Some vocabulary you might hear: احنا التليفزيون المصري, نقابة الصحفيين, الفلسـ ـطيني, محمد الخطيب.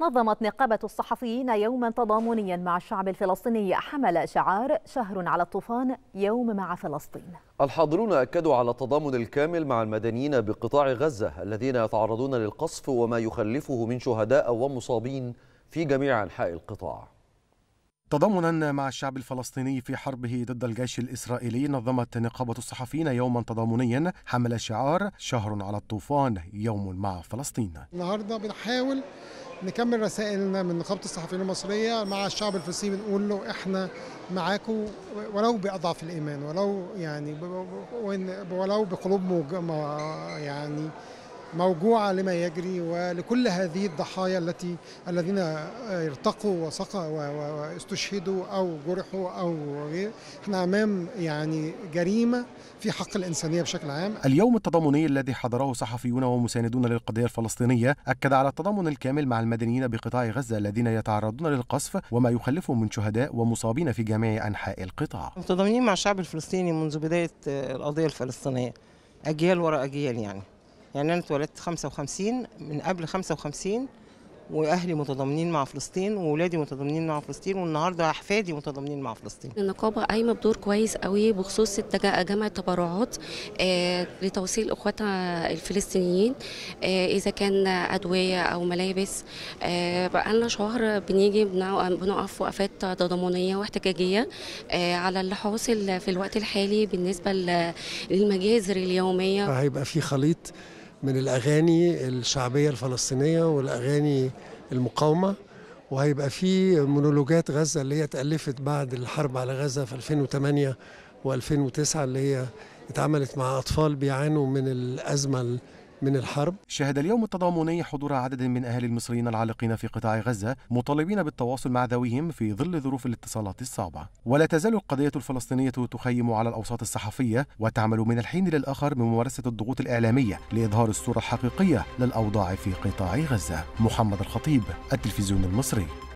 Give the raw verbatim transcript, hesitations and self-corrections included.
نظمت نقابة الصحفيين يوما تضامنيا مع الشعب الفلسطيني حمل شعار شهر على الطوفان يوم مع فلسطين. الحاضرون أكدوا على التضامن الكامل مع المدنيين بقطاع غزة الذين يتعرضون للقصف وما يخلفه من شهداء ومصابين في جميع أنحاء القطاع. تضامنا مع الشعب الفلسطيني في حربه ضد الجيش الإسرائيلي، نظمت نقابة الصحفيين يوما تضامنيا حمل شعار شهر على الطوفان يوم مع فلسطين. النهارده بنحاول نكمل رسائلنا من نقابة الصحفيين المصرية مع الشعب الفلسطيني، بنقول له احنا معاكم ولو بأضعف الإيمان، ولو يعني ولو بقلوب يعني موجوعة لما يجري ولكل هذه الضحايا التي الذين ارتقوا وسقوا واستشهدوا أو جرحوا أو غير. احنا أمام يعني جريمة في حق الإنسانية بشكل عام. اليوم التضامني الذي حضره صحفيون ومساندون للقضية الفلسطينية أكد على التضامن الكامل مع المدنيين بقطاع غزة الذين يتعرضون للقصف وما يخلفه من شهداء ومصابين في جميع أنحاء القطاع. متضامنين مع الشعب الفلسطيني منذ بداية القضية الفلسطينية أجيال وراء أجيال. يعني يعني أنا اتولدت خمسة وخمسين، من قبل خمسة وخمسين وأهلي متضامنين مع فلسطين وولادي متضامنين مع فلسطين، والنهارده أحفادي متضامنين مع فلسطين. النقابة قايمة بدور كويس قوي بخصوص جمع التبرعات لتوصيل إخواتنا الفلسطينيين، إذا كان أدوية أو ملابس. بقالنا شهر بنيجي بنقف وقفات تضامنية واحتجاجية على اللي حاصل في الوقت الحالي بالنسبة للمجازر اليومية. هيبقى في خليط من الأغاني الشعبية الفلسطينية والأغاني المقاومة، وهيبقى في مونولوجات غزة اللي هي اتألفت بعد الحرب على غزة في ألفين وثمانية وألفين وتسعة، اللي هي اتعملت مع أطفال بيعانوا من الأزمة من الحرب. شهد اليوم التضامني حضور عدد من أهالي المصريين العالقين في قطاع غزة مطالبين بالتواصل مع ذويهم في ظل ظروف الاتصالات الصعبة. ولا تزال القضية الفلسطينية تخيم على الأوساط الصحفية وتعمل من الحين للآخر بممارسة الضغوط الإعلامية لإظهار الصورة الحقيقية للأوضاع في قطاع غزة. محمد الخطيب، التلفزيون المصري.